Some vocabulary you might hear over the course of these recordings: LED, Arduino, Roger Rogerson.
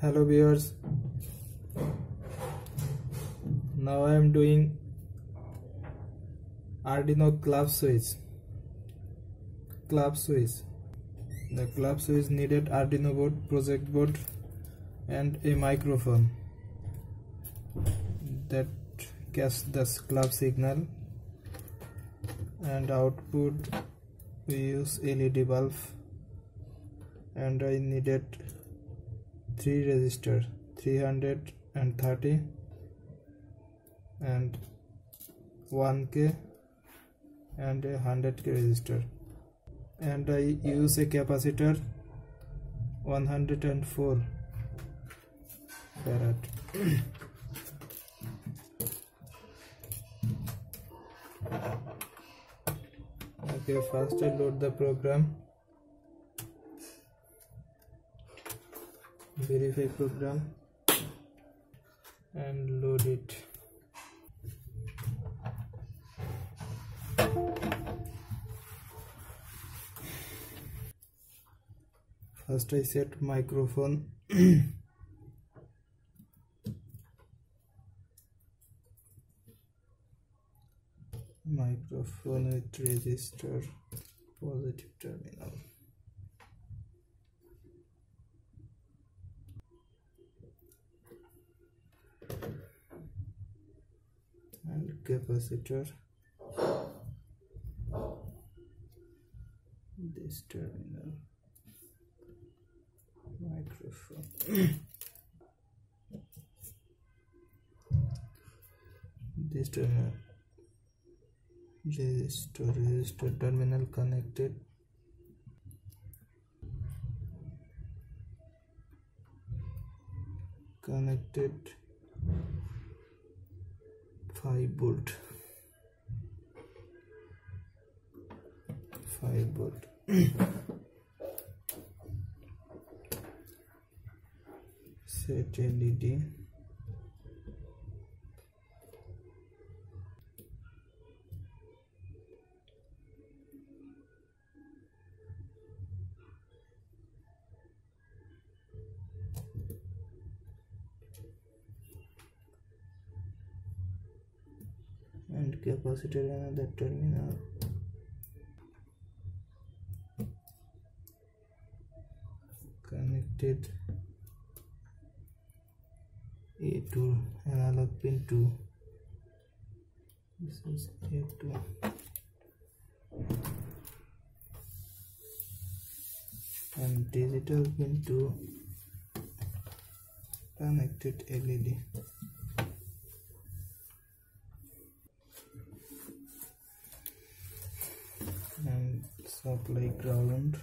Hello viewers, now I am doing Arduino club switch. The club switch needed Arduino board, project board and a microphone that gets the club signal, and output we use LED bulb, and I needed 3 resistors, 330 and 1K and a 100K resistor, and I use a capacitor 104 farad. Okay, first I load the program. Verify program and load it. First I set microphone. Microphone with resistor, positive terminal. Capacitor, this terminal, microphone, this terminal, resistor terminal connected. Connected 5 volt set LED, and capacitor another terminal, connected A2 analog pin 2. This is A2. And digital pin 2 connected LED. And supply ground,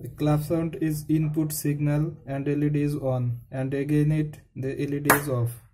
The clap sound is input signal and LED is on, and again the LED is off.